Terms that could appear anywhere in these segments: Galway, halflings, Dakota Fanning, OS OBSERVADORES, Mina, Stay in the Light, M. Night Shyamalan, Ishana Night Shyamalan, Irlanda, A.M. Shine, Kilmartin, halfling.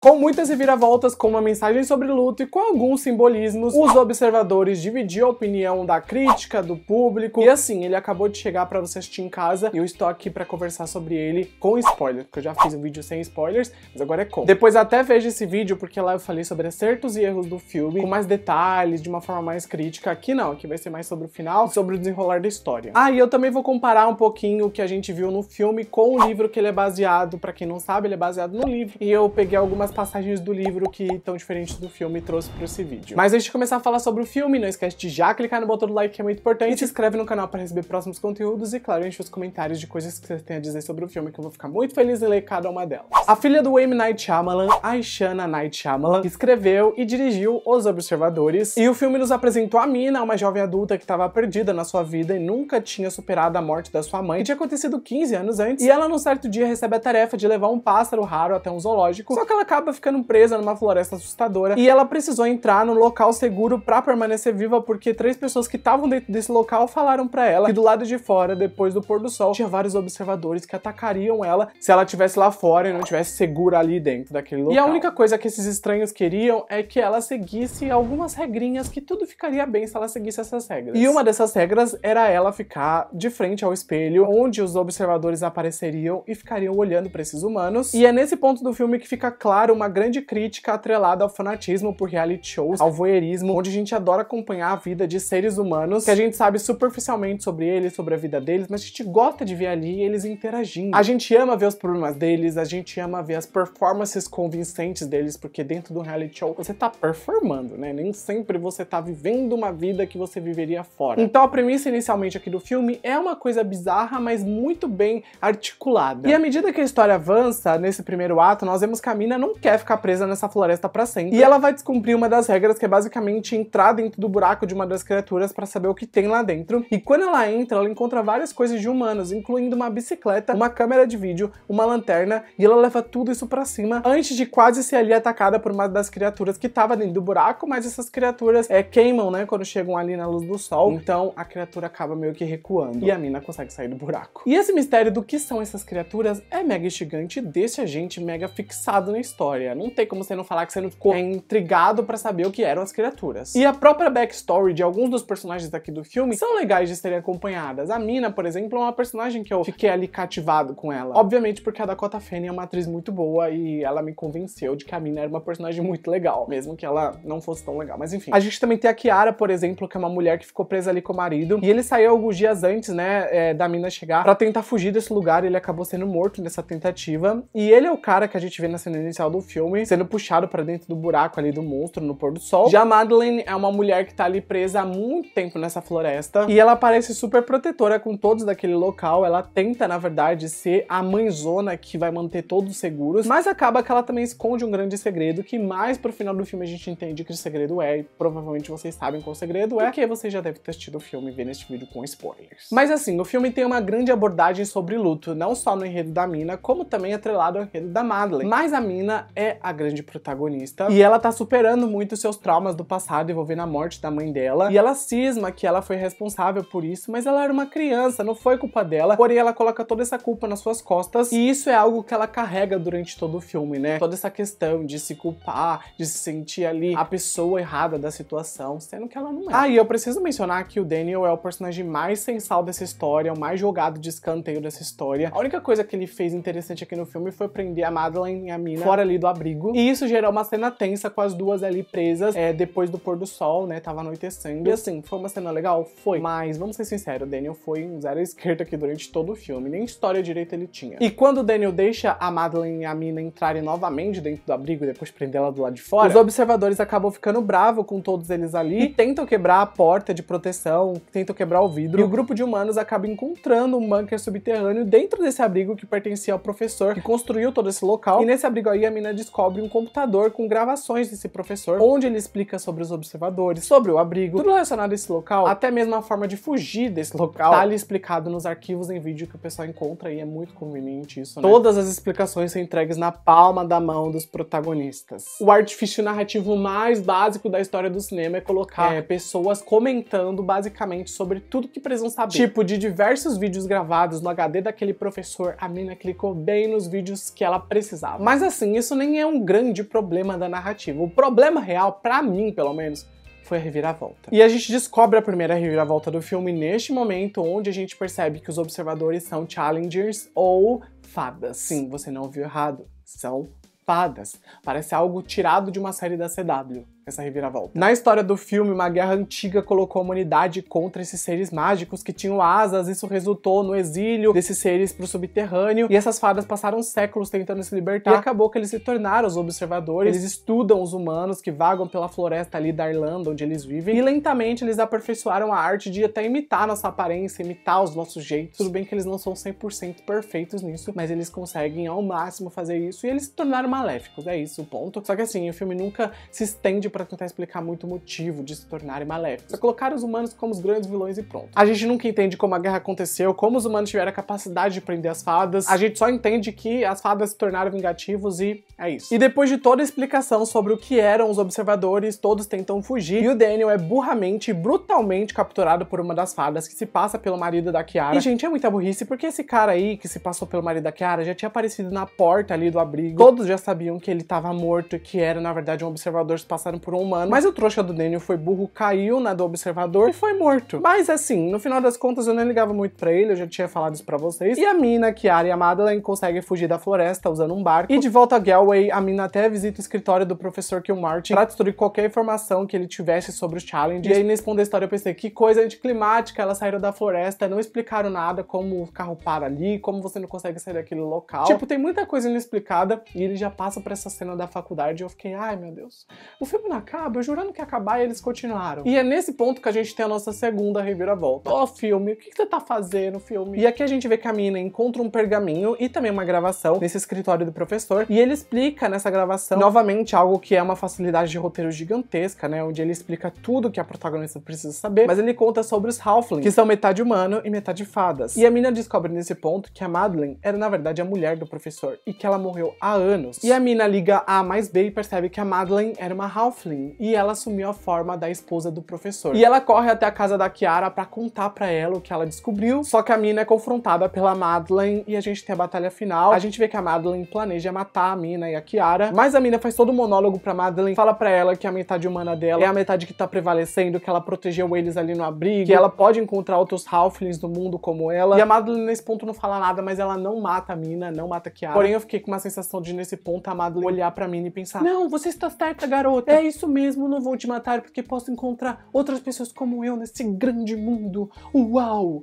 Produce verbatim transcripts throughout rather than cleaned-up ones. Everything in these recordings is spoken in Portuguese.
Com muitas reviravoltas, com uma mensagem sobre luto e com alguns simbolismos, Os Observadores dividiu a opinião da crítica, do público, e assim, ele acabou de chegar pra você assistir em casa, e eu estou aqui pra conversar sobre ele com spoilers, porque eu já fiz um vídeo sem spoilers, mas agora é com. Depois até veja esse vídeo, porque lá eu falei sobre acertos e erros do filme, com mais detalhes, de uma forma mais crítica. Aqui não, aqui vai ser mais sobre o final, sobre o desenrolar da história. Ah, e eu também vou comparar um pouquinho o que a gente viu no filme com o livro que ele é baseado, pra quem não sabe, ele é baseado no livro, e eu peguei algumas passagens do livro que estão diferentes do filme e trouxe para esse vídeo. Mas antes de começar a falar sobre o filme, não esquece de já clicar no botão do like, que é muito importante, e se inscreve no canal para receber próximos conteúdos e, claro, enche os comentários de coisas que você tem a dizer sobre o filme, que eu vou ficar muito feliz em ler cada uma delas. A filha do M. Night Shyamalan, a Ishana Night Shyamalan, escreveu e dirigiu Os Observadores, e o filme nos apresentou a Mina, uma jovem adulta que estava perdida na sua vida e nunca tinha superado a morte da sua mãe, que tinha acontecido quinze anos antes, e ela num certo dia recebe a tarefa de levar um pássaro raro até um zoológico, só que ela acaba acaba ficando presa numa floresta assustadora, e ela precisou entrar num local seguro pra permanecer viva, porque três pessoas que estavam dentro desse local falaram pra ela que do lado de fora, depois do pôr do sol, tinha vários observadores que atacariam ela se ela estivesse lá fora e não estivesse segura ali dentro daquele local. E a única coisa que esses estranhos queriam é que ela seguisse algumas regrinhas, que tudo ficaria bem se ela seguisse essas regras. E uma dessas regras era ela ficar de frente ao espelho, onde os observadores apareceriam e ficariam olhando pra esses humanos. E é nesse ponto do filme que fica claro uma grande crítica atrelada ao fanatismo por reality shows, ao voyeurismo, onde a gente adora acompanhar a vida de seres humanos que a gente sabe superficialmente sobre eles, sobre a vida deles, mas a gente gosta de ver ali eles interagindo. A gente ama ver os problemas deles, a gente ama ver as performances convincentes deles, porque dentro do reality show você tá performando, né? Nem sempre você tá vivendo uma vida que você viveria fora. Então a premissa inicialmente aqui do filme é uma coisa bizarra, mas muito bem articulada. E à medida que a história avança, nesse primeiro ato, nós vemos que a Mina não quer ficar presa nessa floresta pra sempre. E ela vai descumprir uma das regras, que é basicamente entrar dentro do buraco de uma das criaturas pra saber o que tem lá dentro. E quando ela entra, ela encontra várias coisas de humanos, incluindo uma bicicleta, uma câmera de vídeo, uma lanterna, e ela leva tudo isso pra cima, antes de quase ser ali atacada por uma das criaturas que tava dentro do buraco, mas essas criaturas é, queimam, né, quando chegam ali na luz do sol. Então a criatura acaba meio que recuando, e a Mina consegue sair do buraco. E esse mistério do que são essas criaturas é mega instigante e deixa a gente mega fixado na história. Não tem como você não falar que você não ficou intrigado pra saber o que eram as criaturas. E a própria backstory de alguns dos personagens aqui do filme são legais de serem acompanhadas. A Mina, por exemplo, é uma personagem que eu fiquei ali cativado com ela. Obviamente porque a Dakota Fanning é uma atriz muito boa e ela me convenceu de que a Mina era uma personagem muito legal, mesmo que ela não fosse tão legal, mas enfim. A gente também tem a Kiara, por exemplo, que é uma mulher que ficou presa ali com o marido, e ele saiu alguns dias antes, né, é, da Mina chegar pra tentar fugir desse lugar. Ele acabou sendo morto nessa tentativa, e ele é o cara que a gente vê na cena inicial do filme, sendo puxado pra dentro do buraco ali do monstro no pôr do sol. Já Madeline é uma mulher que tá ali presa há muito tempo nessa floresta, e ela parece super protetora com todos daquele local. Ela tenta, na verdade, ser a mãezona que vai manter todos seguros, mas acaba que ela também esconde um grande segredo, que mais pro final do filme a gente entende que o segredo é, e provavelmente vocês sabem qual o segredo é, porque você já deve ter assistido o filme e ver neste vídeo com spoilers. Mas assim, o filme tem uma grande abordagem sobre luto, não só no enredo da Mina, como também atrelado ao enredo da Madeline. Mas a Mina é a grande protagonista, e ela tá superando muito seus traumas do passado envolvendo a morte da mãe dela, e ela cisma que ela foi responsável por isso, mas ela era uma criança, não foi culpa dela, porém ela coloca toda essa culpa nas suas costas, e isso é algo que ela carrega durante todo o filme, né? Toda essa questão de se culpar, de se sentir ali a pessoa errada da situação, sendo que ela não é. Ah, e eu preciso mencionar que o Daniel é o personagem mais sensal dessa história, o mais jogado de escanteio dessa história. A única coisa que ele fez interessante aqui no filme foi prender a Madeline e a Mina fora ali do abrigo, e isso gerou uma cena tensa com as duas ali presas, é, depois do pôr do sol, né, tava anoitecendo. E assim, foi uma cena legal? Foi. Mas, vamos ser sinceros, o Daniel foi um zero à esquerda aqui durante todo o filme, nem história direita ele tinha. E quando o Daniel deixa a Madeline e a Mina entrarem novamente dentro do abrigo, depois prender ela do lado de fora, os observadores acabam ficando bravos com todos eles ali, e tentam quebrar a porta de proteção, tentam quebrar o vidro, e o grupo de humanos acaba encontrando um bunker subterrâneo dentro desse abrigo que pertencia ao professor, que construiu todo esse local, e nesse abrigo aí a Mina descobre um computador com gravações desse professor, onde ele explica sobre os observadores, sobre o abrigo, tudo relacionado a esse local, até mesmo a forma de fugir desse local, tá ali explicado nos arquivos em vídeo que o pessoal encontra, e é muito conveniente isso, né? Todas as explicações são entregues na palma da mão dos protagonistas. O artifício narrativo mais básico da história do cinema é colocar é, pessoas comentando basicamente sobre tudo que precisam saber. Tipo, de diversos vídeos gravados no H D daquele professor, a Mina clicou bem nos vídeos que ela precisava. Mas assim, isso isso nem é um grande problema da narrativa. O problema real, pra mim pelo menos, foi a reviravolta. E a gente descobre a primeira reviravolta do filme neste momento, onde a gente percebe que os observadores são challengers ou fadas. Sim, você não ouviu errado, são fadas. Parece algo tirado de uma série da C W, essa reviravolta. Na história do filme, uma guerra antiga colocou a humanidade contra esses seres mágicos que tinham asas. Isso resultou no exílio desses seres pro subterrâneo, e essas fadas passaram séculos tentando se libertar, e acabou que eles se tornaram os observadores. Eles estudam os humanos que vagam pela floresta ali da Irlanda, onde eles vivem, e lentamente eles aperfeiçoaram a arte de até imitar nossa aparência, imitar os nossos jeitos. Tudo bem que eles não são cem por cento perfeitos nisso, mas eles conseguem ao máximo fazer isso, e eles se tornaram maléficos, é isso o ponto. Só que assim, o filme nunca se estende pra para tentar explicar muito o motivo de se tornarem maléficos. Só colocaram os humanos como os grandes vilões e pronto. A gente nunca entende como a guerra aconteceu, como os humanos tiveram a capacidade de prender as fadas. A gente só entende que as fadas se tornaram vingativos e é isso. E depois de toda a explicação sobre o que eram os observadores, todos tentam fugir, e o Daniel é burramente e brutalmente capturado por uma das fadas, que se passa pelo marido da Kiara. E gente, é muita burrice, porque esse cara aí que se passou pelo marido da Kiara já tinha aparecido na porta ali do abrigo. Todos já sabiam que ele tava morto e que era, na verdade, um observador se passaram por por um humano, mas o trouxa do Daniel foi burro, caiu na do observador e foi morto. Mas assim, no final das contas eu não ligava muito pra ele, eu já tinha falado isso pra vocês. E a Mina, Kiara e a Madeline conseguem fugir da floresta usando um barco, e de volta a Galway, a Mina até visita o escritório do professor Kilmartin pra destruir qualquer informação que ele tivesse sobre os challenges. E aí nesse ponto da história eu pensei, que coisa anticlimática, elas saíram da floresta, não explicaram nada, como o carro para ali, como você não consegue sair daquele local. Tipo, tem muita coisa inexplicada, e ele já passa pra essa cena da faculdade, e eu fiquei, ai meu Deus, o filme não acaba, eu jurando que ia acabar, e eles continuaram. E é nesse ponto que a gente tem a nossa segunda reviravolta. Ó, oh, filme, o que você tá fazendo, filme? E aqui a gente vê que a Mina encontra um pergaminho e também uma gravação nesse escritório do professor, e ele explica nessa gravação, novamente, algo que é uma facilidade de roteiro gigantesca, né, onde ele explica tudo que a protagonista precisa saber, mas ele conta sobre os halflings, que são metade humano e metade fadas. E a Mina descobre nesse ponto que a Madeline era, na verdade, a mulher do professor, e que ela morreu há anos. E a Mina liga A mais B e percebe que a Madeline era uma halfling, e ela assumiu a forma da esposa do professor. E ela corre até a casa da Kiara pra contar pra ela o que ela descobriu, só que a Mina é confrontada pela Madeline, e a gente tem a batalha final. A gente vê que a Madeline planeja matar a Mina e a Kiara, mas a Mina faz todo o monólogo pra Madeline, fala pra ela que a metade humana dela é a metade que tá prevalecendo, que ela protegeu eles ali no abrigo, que ela pode encontrar outros halflings do mundo como ela. E a Madeline nesse ponto não fala nada, mas ela não mata a Mina, não mata a Kiara. Porém eu fiquei com uma sensação de nesse ponto a Madeline olhar pra Mina e pensar, não, você está certa, garota, é isso mesmo, não vou te matar porque posso encontrar outras pessoas como eu nesse grande mundo. Uau!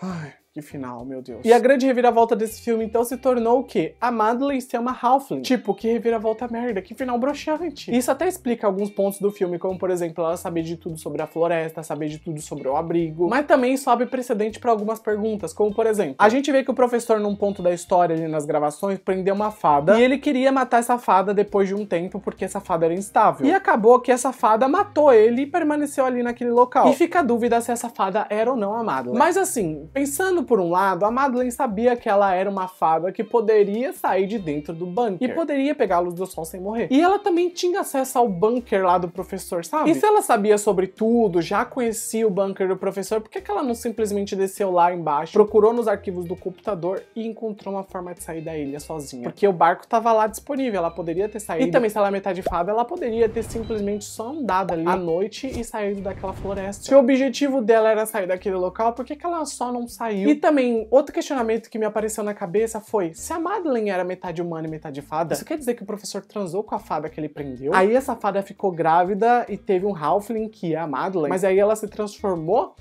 Ai, que final, meu Deus. E a grande reviravolta desse filme, então, se tornou o quê? A Madeline ser uma halfling. Tipo, que reviravolta merda, que final broxante. Isso até explica alguns pontos do filme, como, por exemplo, ela saber de tudo sobre a floresta, saber de tudo sobre o abrigo, mas também sobe precedente pra algumas perguntas, como, por exemplo, a gente vê que o professor, num ponto da história ali nas gravações, prendeu uma fada, e ele queria matar essa fada depois de um tempo, porque essa fada era instável. E acabou que essa fada matou ele e permaneceu ali naquele local. E fica a dúvida se essa fada era ou não a Madeline. Mas assim, pensando por um lado, a Madeline sabia que ela era uma fada que poderia sair de dentro do bunker e poderia pegar a luz do sol sem morrer. E ela também tinha acesso ao bunker lá do professor, sabe? E se ela sabia sobre tudo, já conhecia o bunker do professor, por que que ela não simplesmente desceu lá embaixo, procurou nos arquivos do computador e encontrou uma forma de sair da ilha sozinha? Porque o barco tava lá disponível, ela poderia ter saído. E também, se ela é metade fada, ela poderia ter simplesmente só andado ali à noite e saído daquela floresta. Se o objetivo dela era sair daquele local, por que que ela só não saiu? E também, outro questionamento que me apareceu na cabeça foi, se a Madeline era metade humana e metade fada, isso quer dizer que o professor transou com a fada que ele prendeu? Aí essa fada ficou grávida e teve um halfling, que é a Madeline, mas aí ela se transformou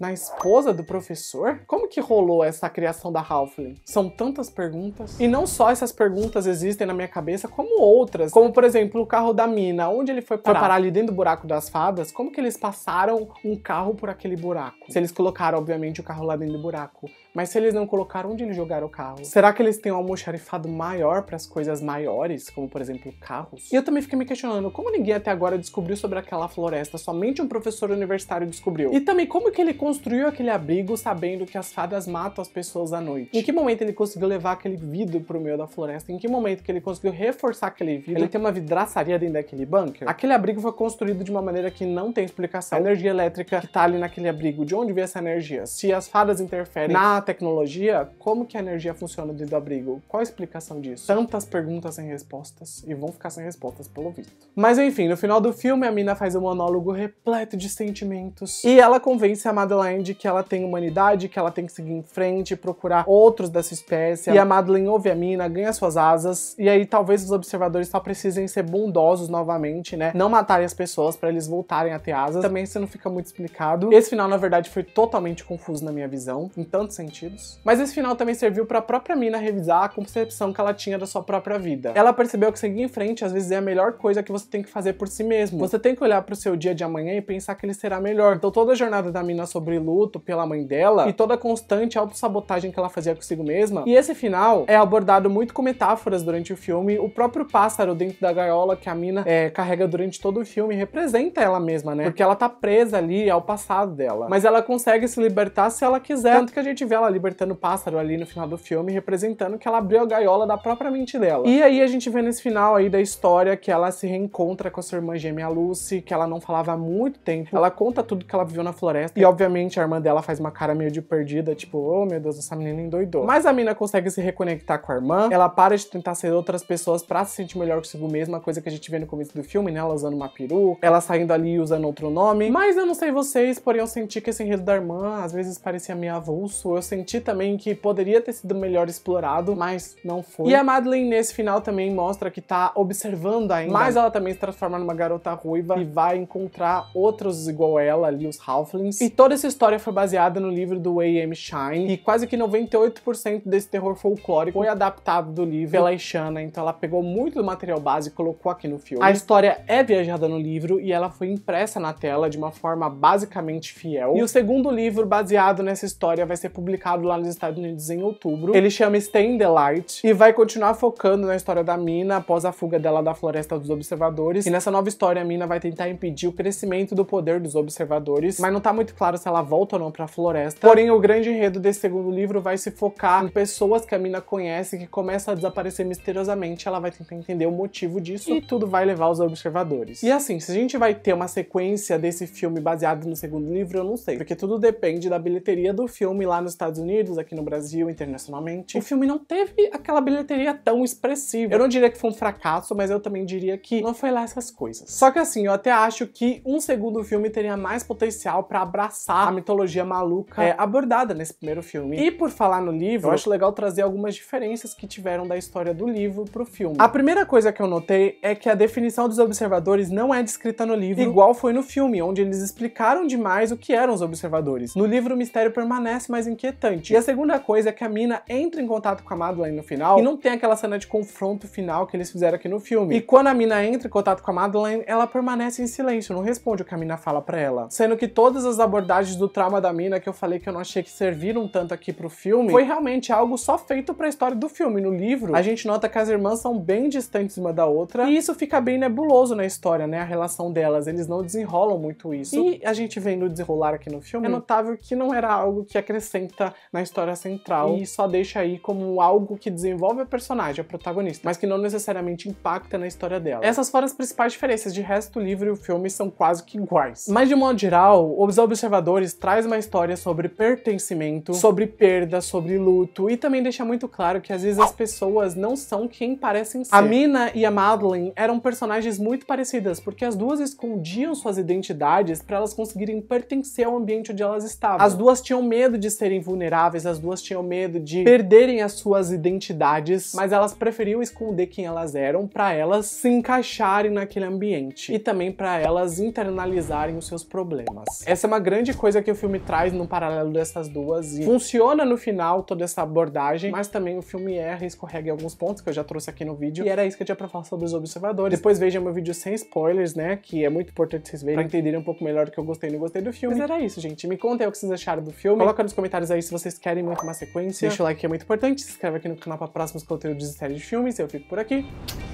na esposa do professor? Como que rolou essa criação da halfling? São tantas perguntas. E não só essas perguntas existem na minha cabeça, como outras. Como, por exemplo, o carro da Mina. Onde ele foi parar? Foi parar ali dentro do buraco das fadas? Como que eles passaram um carro por aquele buraco? Se eles colocaram, obviamente, o carro lá dentro do buraco. Mas se eles não colocaram, onde eles jogaram o carro? Será que eles têm um almoxarifado maior para as coisas maiores, como, por exemplo, carros? E eu também fiquei me questionando, como ninguém até agora descobriu sobre aquela floresta? Somente um professor universitário descobriu. E também, como que ele construiu aquele abrigo sabendo que as fadas matam as pessoas à noite? Em que momento ele conseguiu levar aquele vidro pro meio da floresta? Em que momento que ele conseguiu reforçar aquele vidro? Ele tem uma vidraçaria dentro daquele bunker? Aquele abrigo foi construído de uma maneira que não tem explicação. A energia elétrica que tá ali naquele abrigo, de onde veio essa energia? Se as fadas interferem na tecnologia, como que a energia funciona dentro do abrigo? Qual a explicação disso? Tantas perguntas sem respostas, e vão ficar sem respostas pelo visto. Mas enfim, no final do filme, a Mina faz um monólogo repleto de sentimentos, e ela convence a Madeleine de que ela tem humanidade, que ela tem que seguir em frente, procurar outros dessa espécie, e a Madeleine ouve a Mina, ganha suas asas, e aí talvez os observadores só precisem ser bondosos novamente, né? Não matarem as pessoas pra eles voltarem a ter asas. Também isso não fica muito explicado. Esse final, na verdade, foi totalmente confuso na minha visão, em tantos sentidos. Mas esse final também serviu pra própria Mina revisar a concepção que ela tinha da sua própria vida. Ela percebeu que seguir em frente, às vezes, é a melhor coisa que você tem que fazer por si mesmo. Você tem que olhar pro seu dia de amanhã e pensar que ele será melhor. Então toda a jornada da Mina sobre luto pela mãe dela, e toda a constante autossabotagem que ela fazia consigo mesma, e esse final é abordado muito com metáforas durante o filme. O próprio pássaro dentro da gaiola que a Mina é, carrega durante todo o filme representa ela mesma, né? Porque ela tá presa ali ao passado dela. Mas ela consegue se libertar se ela quiser. Tanto que a gente vê ela libertando o pássaro ali no final do filme, representando que ela abriu a gaiola da própria mente dela. E aí a gente vê nesse final aí da história que ela se reencontra com a sua irmã gêmea Lucy, que ela não falava há muito tempo. Ela conta tudo que ela viveu na floresta. E obviamente a irmã dela faz uma cara meio de perdida, tipo, oh meu Deus, essa menina endoidou. Mas a Mina consegue se reconectar com a irmã. Ela para de tentar ser outras pessoas pra se sentir melhor consigo mesma, coisa que a gente vê no começo do filme, né? Ela usando uma peruca, ela saindo ali usando outro nome. Mas eu não sei vocês, porém eu senti que esse enredo da irmã às vezes parecia meio avulso. Eu senti também que poderia ter sido melhor explorado, mas não foi. E a Madeleine nesse final também mostra que tá observando ainda, mas ela também se transforma numa garota ruiva e vai encontrar outros igual ela ali, os halflings. E toda essa história foi baseada no livro do A M. Shine, e quase que noventa e oito por cento desse terror folclórico foi adaptado do livro pela Ishana. Então ela pegou muito do material base e colocou aqui no filme. A história é viajada no livro e ela foi impressa na tela de uma forma basicamente fiel. E o segundo livro baseado nessa história vai ser publicado lá nos Estados Unidos em outubro. Ele chama Stay in the Light e vai continuar focando na história da Mina após a fuga dela da Floresta dos Observadores. E nessa nova história a Mina vai tentar impedir o crescimento do poder dos observadores, mas não tá muito claro se ela volta ou não pra floresta. Porém o grande enredo desse segundo livro vai se focar em pessoas que a Mina conhece que começam a desaparecer misteriosamente. Ela vai tentar entender o motivo disso e tudo vai levar aos observadores. E assim, se a gente vai ter uma sequência desse filme baseado no segundo livro, eu não sei, porque tudo depende da bilheteria do filme lá nos Estados Unidos, aqui no Brasil, internacionalmente. O filme não teve aquela bilheteria tão expressiva. Eu não diria que foi um fracasso, mas eu também diria que não foi lá essas coisas. Só que assim, eu até acho que um segundo filme teria mais potencial pra abraçar a mitologia maluca é, abordada nesse primeiro filme. E por falar no livro, eu acho legal trazer algumas diferenças que tiveram da história do livro pro filme. A primeira coisa que eu notei é que a definição dos observadores não é descrita no livro, igual foi no filme, onde eles explicaram demais o que eram os observadores. No livro o mistério permanece mais inquietante. E a segunda coisa é que a Mina entra em contato com a Madeleine no final, e não tem aquela cena de confronto final que eles fizeram aqui no filme. E quando a Mina entra em contato com a Madeleine, ela permanece em silêncio, não responde o que a Mina fala pra ela. Sendo que todas as abordagens do trauma da Mina, que eu falei que eu não achei que serviram tanto aqui pro filme, foi realmente algo só feito pra história do filme. No livro, a gente nota que as irmãs são bem distantes uma da outra, e isso fica bem nebuloso na história, né? A relação delas, eles não desenrolam muito isso. E a gente vendo desenrolar aqui no filme, é notável que não era algo que acrescenta na história central e só deixa aí como algo que desenvolve a personagem, a protagonista, mas que não necessariamente impacta na história dela. Essas foram as principais diferenças. De resto, o livro e o filme são quase que iguais. Mas de modo geral, Os Observadores traz uma história sobre pertencimento, sobre perda, sobre luto, e também deixa muito claro que às vezes as pessoas não são quem parecem ser. A Mina e a Madeleine eram personagens muito parecidas, porque as duas escondiam suas identidades para elas conseguirem pertencer ao ambiente onde elas estavam. As duas tinham medo de serem vulneráveis, as duas tinham medo de perderem as suas identidades, mas elas preferiam esconder quem elas eram para elas se encaixarem naquele ambiente e também para elas internalizarem os seus problemas. Essa é uma grande coisa que o filme traz no paralelo dessas duas e funciona no final toda essa abordagem, mas também o filme erra e escorrega em alguns pontos que eu já trouxe aqui no vídeo. E era isso que eu tinha pra falar sobre Os Observadores. Depois vejam meu vídeo sem spoilers, né, que é muito importante vocês verem pra entenderem um pouco melhor o que eu gostei e não gostei do filme. Mas era isso, gente. Me contem o que vocês acharam do filme. Coloca nos comentários aí se vocês querem muito uma sequência. Deixa o like que é muito importante. Se inscreve aqui no canal pra próximos conteúdos de série de filmes. Eu fico por aqui.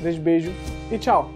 Beijo, beijo e tchau!